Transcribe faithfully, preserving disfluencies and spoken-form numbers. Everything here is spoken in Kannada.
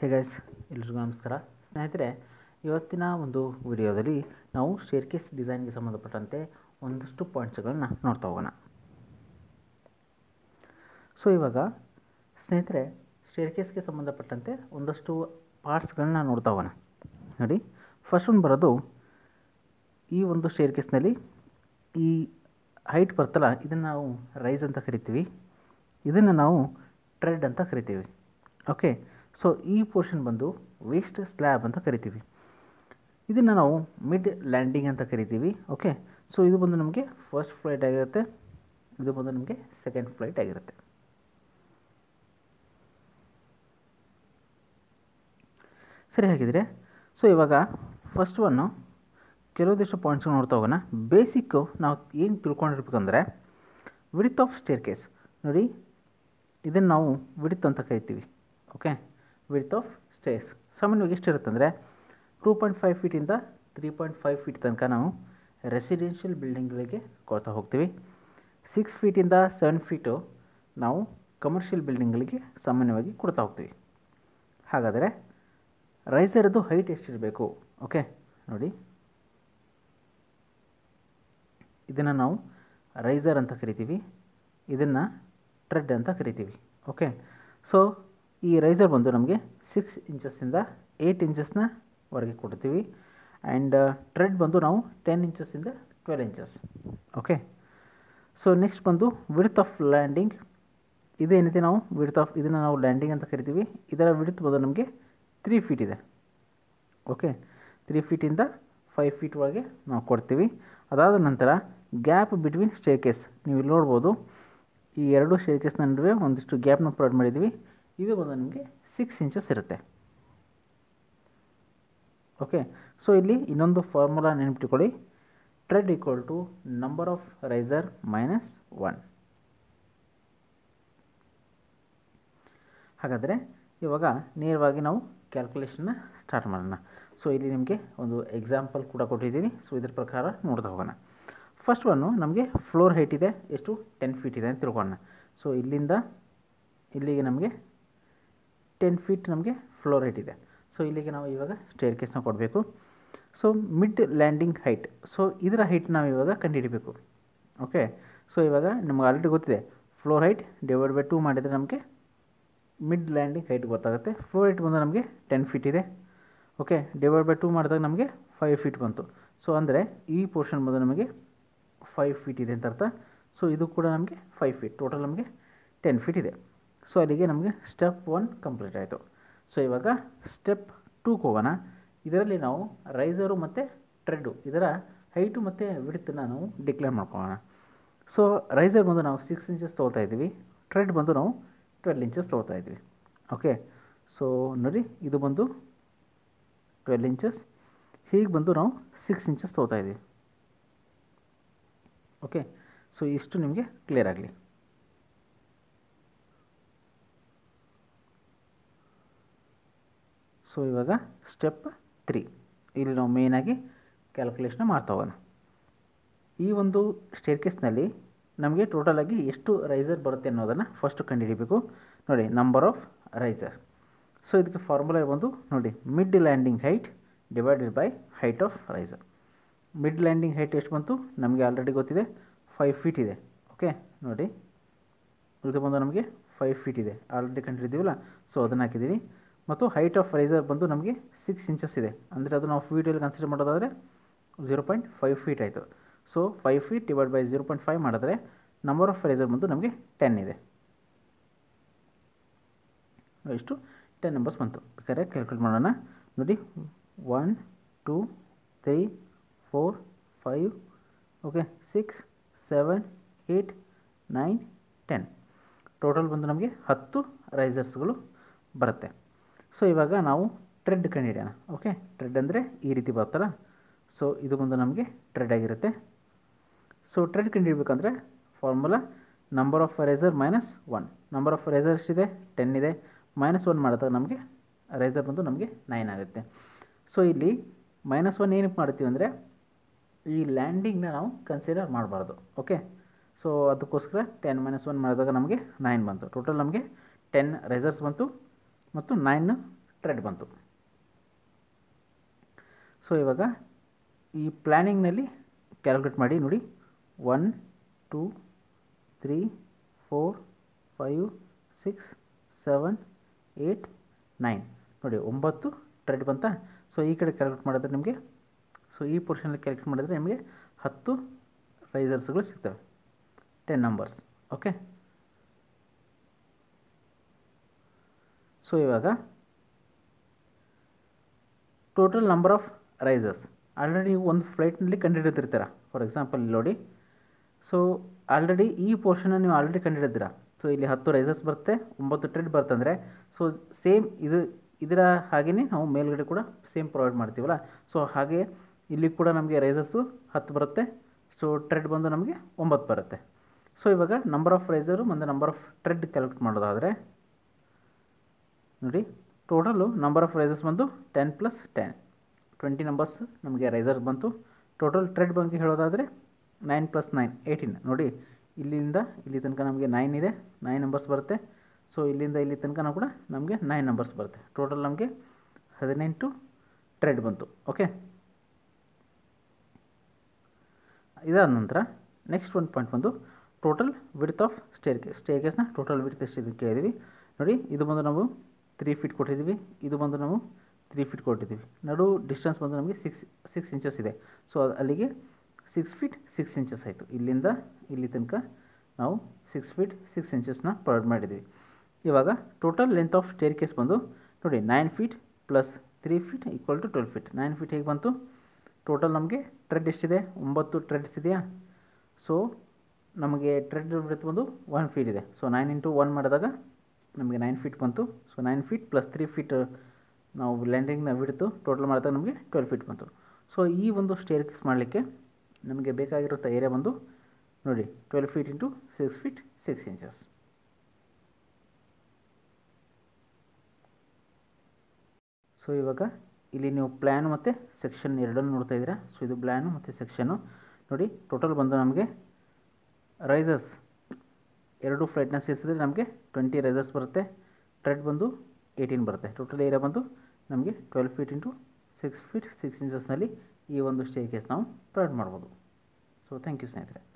ಹೇಗೆ ಎಲ್ಲರಿಗೂ ನಮಸ್ಕಾರ ಸ್ನೇಹಿತರೆ, ಇವತ್ತಿನ ಒಂದು ವಿಡಿಯೋದಲ್ಲಿ ನಾವು ಸ್ಟೇರ್ಕೇಸ್ ಡಿಸೈನ್ಗೆ ಸಂಬಂಧಪಟ್ಟಂತೆ ಒಂದಷ್ಟು ಪಾಯಿಂಟ್ಸ್ಗಳನ್ನು ನೋಡ್ತಾ ಹೋಗೋಣ. ಸೊ ಇವಾಗ ಸ್ನೇಹಿತರೆ ಸ್ಟೇರ್ಕೇಸ್ಗೆ ಸಂಬಂಧಪಟ್ಟಂತೆ ಒಂದಷ್ಟು ಪಾರ್ಟ್ಸ್ಗಳನ್ನು ನೋಡ್ತಾ ಹೋಗೋಣ. ನೋಡಿ, ಫಸ್ಟ್ ಒಂದು ಬರೋದು ಈ ಒಂದು ಸ್ಟೇರ್ಕೇಸ್ನಲ್ಲಿ ಈ ಹೈಟ್ ಬರ್ತಲ್ಲ, ಇದನ್ನು ನಾವು ರೈಸ್ ಅಂತ ಕರಿತೀವಿ, ಇದನ್ನು ನಾವು ಟ್ರೆಡ್ ಅಂತ ಕರಿತೀವಿ. ಓಕೆ, ಸೊ ಈ ಪೋರ್ಷನ್ ಬಂದು ವೇಸ್ಟ್ ಸ್ಲ್ಯಾಬ್ ಅಂತ ಕರಿತೀವಿ, ಇದನ್ನು ನಾವು ಮಿಡ್ ಲ್ಯಾಂಡಿಂಗ್ ಅಂತ ಕರಿತೀವಿ. ಓಕೆ, ಸೊ ಇದು ಬಂದು ನಮಗೆ ಫಸ್ಟ್ ಫ್ಲೈಟ್ ಆಗಿರುತ್ತೆ, ಇದು ಬಂದು ನಮಗೆ ಸೆಕೆಂಡ್ ಫ್ಲೈಟ್ ಆಗಿರುತ್ತೆ. ಸರಿ, ಹಾಗಿದ್ರೆ ಸೊ ಇವಾಗ ಫಸ್ಟ್ ಒನ್ನು ಕೆಲವೊಂದಿಷ್ಟು ಪಾಯಿಂಟ್ಸ್ಗಳು ನೋಡ್ತಾ ಹೋಗೋಣ. ಬೇಸಿಕ್ಕು ನಾವು ಏನು ತಿಳ್ಕೊಂಡಿರ್ಬೇಕಂದ್ರೆ ವಿಡ್ತ್ ಆಫ್ ಸ್ಟೇರ್ಕೇಸ್. ನೋಡಿ, ಇದನ್ನು ನಾವು ವಿಡ್ತ್ ಅಂತ ಕರಿತೀವಿ. ಓಕೆ, ವಿಡ್ತ್ ಆಫ್ ಸ್ಟೇರ್ಸ್ ಸಾಮಾನ್ಯವಾಗಿ ಎಷ್ಟಿರುತ್ತೆ ಅಂದರೆ ಟೂ ಪಾಯಿಂಟ್ ಫೈವ್ ಫೀಟಿಂದ ತ್ರೀ ಪಾಯಿಂಟ್ ಫೈವ್ ಫೀಟ್ ತನಕ ನಾವು ರೆಸಿಡೆನ್ಷಿಯಲ್ ಬಿಲ್ಡಿಂಗ್ಗಳಿಗೆ ಕೊಡ್ತಾ ಹೋಗ್ತೀವಿ. ಸಿಕ್ಸ್ ಫೀಟಿಂದ ಸೆವೆನ್ ಫೀಟು ನಾವು ಕಮರ್ಷಿಯಲ್ ಬಿಲ್ಡಿಂಗ್ಗಳಿಗೆ ಸಾಮಾನ್ಯವಾಗಿ ಕೊಡ್ತಾ ಹೋಗ್ತೀವಿ. ಹಾಗಾದರೆ ರೈಸರದ್ದು ಹೈಟ್ ಎಷ್ಟಿರಬೇಕು? ಓಕೆ, ನೋಡಿ ಇದನ್ನು ನಾವು ರೈಸರ್ ಅಂತ ಕರಿತೀವಿ, ಇದನ್ನು ಟ್ರೆಡ್ ಅಂತ ಕರಿತೀವಿ. ಓಕೆ, ಸೊ ಈ ರೈಸರ್ ಬಂದು ನಮಗೆ ಸಿಕ್ಸ್ ಇಂಚಸ್ಸಿಂದ ಏಯ್ಟ್ ಇಂಚಸ್ನ ವರೆಗೆ ಕೊಡ್ತೀವಿ, ಆ್ಯಂಡ್ ಟ್ರೆಡ್ ಬಂದು ನಾವು ಟೆನ್ ಇಂಚಸ್ಸಿಂದ twelve inches. Okay, so next ಬಂದು ವಿಡ್ತ್ ಆಫ್ ಲ್ಯಾಂಡಿಂಗ್. ಇದೇನಿದೆ ನಾವು ವಿಡ್ತ್ ಆಫ್ ಇದನ್ನು ನಾವು ಲ್ಯಾಂಡಿಂಗ್ ಅಂತ ಕರಿತೀವಿ, ಇದರ ವಿಡ್ತ್ ಬಂದು ನಮಗೆ ತ್ರೀ ಫೀಟ್ ಇದೆ. ಓಕೆ, ತ್ರೀ ಫೀಟಿಂದ ಫೈವ್ ಫೀಟ್ ಒಳಗೆ ನಾವು ಕೊಡ್ತೀವಿ. ಅದಾದ ನಂತರ ಗ್ಯಾಪ್ ಬಿಟ್ವೀನ್ ಸ್ಟೇರ್ಕೇಸ್, ನೀವು ಇಲ್ಲಿ ನೋಡ್ಬೋದು ಈ ಎರಡು ಸ್ಟೇರ್ಕೇಸ್ನ ನಡುವೆ ಒಂದಿಷ್ಟು ಗ್ಯಾಪ್ನ ಪ್ರೊವೈಡ್ ಮಾಡಿದ್ದೀವಿ, ಇದು ಬಂದು ನಿಮಗೆ ಸಿಕ್ಸ್ ಇಂಚಸ್ ಇರುತ್ತೆ. ಓಕೆ, ಸೊ ಇಲ್ಲಿ ಇನ್ನೊಂದು ಫಾರ್ಮುಲಾ ನೆನಪಿಟ್ಕೊಳ್ಳಿ, tread equal to number of riser minus one. ಹಾಗಾದರೆ ಇವಾಗ ನೇರವಾಗಿ ನಾವು ಕ್ಯಾಲ್ಕುಲೇಷನ್ನ ಸ್ಟಾರ್ಟ್ ಮಾಡೋಣ. ಸೊ ಇಲ್ಲಿ ನಿಮಗೆ ಒಂದು ಎಕ್ಸಾಂಪಲ್ ಕೂಡ ಕೊಟ್ಟಿದ್ದೀನಿ, ಸೊ ಇದರ ಪ್ರಕಾರ ನೋಡ್ತಾ ಹೋಗೋಣ. ಫಸ್ಟ್ ಒನ್ನು ನಮಗೆ ಫ್ಲೋರ್ ಹೈಟ್ ಇದೆ, ಎಷ್ಟು? ಟೆನ್ ಫೀಟ್ ಇದೆ ಅಂತ ತಿಳ್ಕೊಳ್ಳೋಣ. ಸೊ ಇಲ್ಲಿಂದ ಇಲ್ಲಿಗೆ ನಮಗೆ ಟೆನ್ ಫೀಟ್ ನಮಗೆ ಫ್ಲೋರ್ ಹೈಟ್ ಇದೆ. ಸೊ ಇಲ್ಲಿಗೆ ನಾವು ಇವಾಗ ಸ್ಟೇರ್ಕೇಸ್ನ ಕೊಡಬೇಕು. So mid landing height, so ಇದರ ಹೈಟ್ ನಾವು ಇವಾಗ ಕಂಡುಹಿಡಬೇಕು. ಓಕೆ, ಸೊ ಇವಾಗ ನಮ್ಗೆ ಆಲ್ರೆಡಿ ಗೊತ್ತಿದೆ, floor height divide by two ಮಾಡಿದರೆ ನಮಗೆ ಮಿಡ್ ಲ್ಯಾಂಡಿಂಗ್ ಹೈಟ್ ಗೊತ್ತಾಗುತ್ತೆ. ಫ್ಲೋರ್ ಹೈಟ್ ಬಂದು ನಮಗೆ ಟೆನ್ ಫೀಟ್ ಇದೆ. ಓಕೆ, ಡಿವೈಡ್ ಬೈ ಟೂ ಮಾಡಿದಾಗ ನಮಗೆ ಫೈವ್ ಫೀಟ್ ಬಂತು. ಸೊ ಅಂದರೆ ಈ ಪೋರ್ಷನ್ ಬಂದು ನಮಗೆ ಫೈವ್ ಫೀಟ್ ಇದೆ ಅಂತ ಅರ್ಥ. ಸೊ ಇದು ಕೂಡ ನಮಗೆ ಫೈವ್ ಫೀಟ್, ಟೋಟಲ್ ನಮಗೆ ಟೆನ್ ಫೀಟ್ ಇದೆ. ಸೊ ಅಲ್ಲಿಗೆ ನಮಗೆ ಸ್ಟೆಪ್ ಒನ್ ಕಂಪ್ಲೀಟ್ ಆಯಿತು. ಸೊ ಇವಾಗ ಸ್ಟೆಪ್ ಟೂಗೆ ಹೋಗೋಣ. ಇದರಲ್ಲಿ ನಾವು ರೈಸರು ಮತ್ತು ಟ್ರೆಡ್ಡು ಇದರ ಹೈಟು ಮತ್ತು ವಿಡ್ತನ್ನ ನಾವು ಡಿಕ್ಲೇರ್ ಮಾಡ್ಕೊಳ್ಳೋಣ. ಸೊ ರೈಸರ್ ಬಂದು ನಾವು ಸಿಕ್ಸ್ ಇಂಚಸ್ ತೊಗೊಳ್ತಾ ಇದ್ದೀವಿ, ಟ್ರೆಡ್ ಬಂದು ನಾವು ಟ್ವೆಲ್ ಇಂಚಸ್ ತೊಗೊಳ್ತಾ ಇದ್ದೀವಿ. ಓಕೆ, ಸೊ ನೋಡಿ ಇದು ಬಂದು ಟ್ವೆಲ್ ಇಂಚಸ್, ಹೀಗೆ ಬಂದು ನಾವು ಸಿಕ್ಸ್ ಇಂಚಸ್ ತೊಗೊಳ್ತಾ ಇದ್ದೀವಿ. ಓಕೆ, ಸೊ ಇಷ್ಟು ನಿಮಗೆ ಕ್ಲಿಯರ್ ಆಗಲಿ. ಸೊ ಇವಾಗ ಸ್ಟೆಪ್ ತ್ರೀ, ಇಲ್ಲಿ ನಾವು ಮೇಯ್ನಾಗಿ ಕ್ಯಾಲ್ಕುಲೇಷನ್ ಮಾಡ್ತಾ ಹೋಗೋಣ. ಈ ಒಂದು ಸ್ಟೇರ್ಕೇಸ್ನಲ್ಲಿ ನಮಗೆ ಟೋಟಲಾಗಿ ಎಷ್ಟು ರೈಸರ್ ಬರುತ್ತೆ ಅನ್ನೋದನ್ನು ಫಸ್ಟ್ ಕಂಡುಹಿಡೀಬೇಕು. ನೋಡಿ, ನಂಬರ್ ಆಫ್ ರೈಸರ್. ಸೊ ಇದಕ್ಕೆ ಫಾರ್ಮುಲಾ ಬಂದು ನೋಡಿ, mid landing height divided by height of riser. Mid landing height ಎಷ್ಟು ಬಂತು? ನಮಗೆ ಆಲ್ರೆಡಿ ಗೊತ್ತಿದೆ, ಫೈವ್ ಫೀಟ್ ಇದೆ. ಓಕೆ, ನೋಡಿ ಇದು ಬಂದು ನಮಗೆ ಫೈವ್ ಫೀಟ್ ಇದೆ, ಆಲ್ರೆಡಿ ಕಂಡಿದ್ದೀವಲ್ಲ, ಸೊ ಅದನ್ನು ಹಾಕಿದ್ದೀವಿ. ಮತ್ತು ಹೈಟ್ ಆಫ್ ರೈಸರ್ ಬಂದು ನಮಗೆ ಸಿಕ್ಸ್ ಇಂಚಸ್ ಇದೆ, ಅಂದರೆ ಅದು ನಾವು ಫೀಟಲ್ಲಿ ಕನ್ಸಿಡರ್ ಮಾಡೋದಾದರೆ ಝೀರೋ ಪಾಯಿಂಟ್ ಫೈವ್ ಫೀಟ್ ಆಯಿತು. So five feet divide by zero point five ಮಾಡಿದ್ರೆ ನಂಬರ್ ಆಫ್ ರೈಸರ್ ಬಂದು ನಮಗೆ ಟೆನ್ ಇದೆ. ಇಷ್ಟು ಟೆನ್ ನಂಬರ್ಸ್ ಬಂತು. ಬೇಕಾದ್ರೆ ಕ್ಯಾಲ್ಕುಲೇಟ್ ಮಾಡೋಣ. ನೋಡಿ, one two three four five, okay six seven eight nine ten, total ಬಂದು ನಮಗೆ ಹತ್ತು ರೈಸರ್ಸ್ಗಳು ಬರುತ್ತೆ. ಸೊ ಇವಾಗ ನಾವು ಟ್ರೆಡ್ ಕಂಡುಹಿಡಿಯೋಣ. ಓಕೆ, ಟ್ರೆಡ್ ಅಂದರೆ ಈ ರೀತಿ ಬರ್ತಲ್ಲ, ಸೊ ಇದು ಬಂದು ನಮಗೆ ಟ್ರೆಡ್ ಆಗಿರುತ್ತೆ. ಸೊ ಟ್ರೆಡ್ ಕಂಡುಹಿಡಬೇಕಂದ್ರೆ formula number of riser minus one. Number of riser ಎಷ್ಟಿದೆ? ಟೆನ್ ಇದೆ. ಮೈನಸ್ ಒನ್ ಮಾಡಿದಾಗ ನಮಗೆ ರೈಸರ್ ಬಂದು ನಮಗೆ ನೈನ್ ಆಗುತ್ತೆ. ಸೊ ಇಲ್ಲಿ ಮೈನಸ್ ಒನ್ ಏನಕ್ಕೆ ಮಾಡ್ತೀವಿ ಅಂದರೆ ಈ ಲ್ಯಾಂಡಿಂಗ್ನ ನಾವು ಕನ್ಸಿಡರ್ ಮಾಡಬಾರ್ದು. ಓಕೆ, ಸೊ ಅದಕ್ಕೋಸ್ಕರ ಟೆನ್ ಮೈನಸ್ ಒನ್ ಮಾಡಿದಾಗ ನಮಗೆ ನೈನ್ ಬಂತು. ಟೋಟಲ್ ನಮಗೆ ಟೆನ್ ರೈಸರ್ಸ್ ಬಂತು ಮತ್ತು ನೈನ್ ಥ್ರೆಡ್ ಬಂತು. ಸೊ ಇವಾಗ ಈ ಪ್ಲಾನಿಂಗ್ನಲ್ಲಿ ಕ್ಯಾಲ್ಕುಲೇಟ್ ಮಾಡಿ ನೋಡಿ, one two three four five six seven eight nine, ನೋಡಿ ಒಂಬತ್ತು ಥ್ರೆಡ್ ಬಂತ. ಸೊ ಈ ಕಡೆ ಕ್ಯಾಲ್ಕುಲೇಟ್ ಮಾಡಿದ್ರೆ ನಿಮಗೆ, ಸೊ ಈ ಪೋರ್ಷನಲ್ಲಿ ಕ್ಯಾಲ್ಕುಲೇಟ್ ಮಾಡಿದ್ರೆ ನಿಮಗೆ ಹತ್ತು ರೈಸರ್ಸ್ಗಳು ಸಿಗ್ತವೆ, ಟೆನ್ ನಂಬರ್ಸ್. ಓಕೆ, ಸೊ ಇವಾಗ total number of risers already ನೀವು ಒಂದು ಫ್ಲೈಟ್ನಲ್ಲಿ ಕಂಡುಹಿಡಿದಿರ್ತೀರ. ಫಾರ್ ಎಕ್ಸಾಂಪಲ್ ಇಲ್ಲಿ ನೋಡಿ, ಸೊ ಆಲ್ರೆಡಿ ಈ ಪೋರ್ಷನ್ನ ನೀವು ಆಲ್ರೆಡಿ ಕಂಡುಹಿಡಿದಿರ. ಸೊ ಇಲ್ಲಿ ಹತ್ತು ರೈಸಸ್ ಬರುತ್ತೆ, ಒಂಬತ್ತು ಟ್ರೆಡ್ ಬರ್ತಂದರೆ, ಸೊ ಸೇಮ್ ಇದು ಇದರ ಹಾಗೆಯೇ ನಾವು ಮೇಲ್ಗಡೆ ಕೂಡ ಸೇಮ್ ಪ್ರೊವೈಡ್ ಮಾಡ್ತೀವಲ್ಲ. ಸೊ ಹಾಗೆ ಇಲ್ಲಿ ಕೂಡ ನಮಗೆ ರೈಸಸ್ಸು ಹತ್ತು ಬರುತ್ತೆ, ಸೊ ಟ್ರೆಡ್ ಬಂದು ನಮಗೆ ಒಂಬತ್ತು ಬರುತ್ತೆ. ಸೊ ಇವಾಗ ನಂಬರ್ ಆಫ್ ರೈಸರು ಮತ್ತು ನಂಬರ್ ಆಫ್ ಟ್ರೆಡ್ ಕ್ಯಾಲ್ಕುಲೇಟ್ ಮಾಡೋದಾದರೆ ನೋಡಿ, ಟೋಟಲು ನಂಬರ್ ಆಫ್ ರೈಸಸ್ ಬಂದು ten plus ten, twenty numbers ನಮಗೆ ರೈಸರ್ಸ್ ಬಂತು. ಟೋಟಲ್ ಟ್ರೆಡ್ ಬಗ್ಗೆ ಹೇಳೋದಾದರೆ ನೈನ್ ಪ್ಲಸ್ ನೈನ್ ಏಯ್ಟೀನ್. ನೋಡಿ ಇಲ್ಲಿಂದ ಇಲ್ಲಿ ತನಕ ನಮಗೆ ನೈನ್ ಇದೆ, ನೈನ್ ನಂಬರ್ಸ್ ಬರುತ್ತೆ. ಸೊ ಇಲ್ಲಿಂದ ಇಲ್ಲಿ ತನಕ ಕೂಡ ನಮಗೆ ನೈನ್ ನಂಬರ್ಸ್ ಬರುತ್ತೆ. ಟೋಟಲ್ ನಮಗೆ ಹದಿನೆಂಟು ಟ್ರೆಡ್ ಬಂತು. ಓಕೆ, ಇದಾದ ನಂತರ ನೆಕ್ಸ್ಟ್ ಒಂದು ಪಾಯಿಂಟ್ ಬಂದು total width of staircase. ಸ್ಟೇರ್ ಕೇಸ್ನ ಟೋಟಲ್ ವಿಡ್ತ್ ಎಷ್ಟು ಕೇಳಿದ್ವಿ ನೋಡಿ, ಇದು ಬಂದು ನಾವು ತ್ರೀ ಫೀಟ್ ಕೊಟ್ಟಿದ್ದೀವಿ, ಇದು ಬಂದು ನಾವು ತ್ರೀ ಫೀಟ್ ಕೊಟ್ಟಿದ್ದೀವಿ. ನಡು ಡಿಸ್ಟೆನ್ಸ್ ಬಂದು ನಮಗೆ ಸಿಕ್ಸ್ ಸಿಕ್ಸ್ ಇಂಚಸ್ ಇದೆ. ಸೊ ಅಲ್ಲಿಗೆ ಸಿಕ್ಸ್ ಫೀಟ್ ಸಿಕ್ಸ್ ಇಂಚಸ್ ಆಯಿತು. ಇಲ್ಲಿಂದ ಇಲ್ಲಿ ತನಕ ನಾವು ಸಿಕ್ಸ್ ಫೀಟ್ ಸಿಕ್ಸ್ ಇಂಚಸ್ನ ಪ್ರೊವೈಡ್ ಮಾಡಿದ್ದೀವಿ. ಇವಾಗ total length of staircase ಬಂದು ನೋಡಿ, nine feet plus three feet equal to twelve feet. Nine feet ಹೇಗೆ ಬಂತು? ಟೋಟಲ್ ನಮಗೆ ಟ್ರೆಡ್ ಎಷ್ಟಿದೆ? ಒಂಬತ್ತು ಟ್ರೆಡ್ಸ್ ಇದೆಯಾ? ಸೊ ನಮಗೆ ಟ್ರೆಡ್ ಬಂದು ಒನ್ ಫೀಟ್ ಇದೆ. ಸೊ ನೈನ್ ಇಂಟು ಒನ್ ಮಾಡಿದಾಗ ನಮಗೆ ನೈನ್ ಫೀಟ್ ಬಂತು. So nine feet plus three feet ನಾವು ಲ್ಯಾಂಡಿಂಗ್ನ ಬಿಡ್ತು, ಟೋಟಲ್ ಮಾಡಿದಾಗ ನಮಗೆ ಟ್ವೆಲ್ ಫೀಟ್ ಬಂತು. ಸೊ ಈ ಒಂದು ಸ್ಟೇರ್ ಕೇಸ್ ಮಾಡಲಿಕ್ಕೆ ನಮಗೆ ಬೇಕಾಗಿರೋ ಏರಿಯಾ ಬಂದು ನೋಡಿ, twelve feet into six feet six inches. So ಇವಾಗ ಇಲ್ಲಿ ನೀವು ಪ್ಲ್ಯಾನ್ ಮತ್ತು ಸೆಕ್ಷನ್ ಎರಡನ್ನು ನೋಡ್ತಾ ಇದ್ದೀರಾ. ಸೊ ಇದು ಪ್ಲ್ಯಾನು ಮತ್ತು ಸೆಕ್ಷನ್ನು ನೋಡಿ. ಟೋಟಲ್ ಬಂದು ನಮಗೆ ರೈಸಸ್ ಎರಡು ಫ್ಲೈಟ್ನ ಸೇರಿಸಿದ್ರೆ ನಮಗೆ ಟ್ವೆಂಟಿ ರೈಸರ್ಸ್ ಬರುತ್ತೆ, ಟ್ರೆಡ್ ಬಂದು ಏಯ್ಟೀನ್ ಬರುತ್ತೆ. ಟೋಟಲ್ ಏರಿಯಾ ಬಂದು ನಮಗೆ twelve feet into six feet six ಇಂಚಸ್ನಲ್ಲಿ ಈ ಒಂದು ಸ್ಟೇರ್ ಕೇಸ್ ನಾವು ಪ್ರೊವೈಡ್ ಮಾಡ್ಬೋದು. ಸೊ ಥ್ಯಾಂಕ್ ಯು ಸ್ನೇಹಿತರೆ.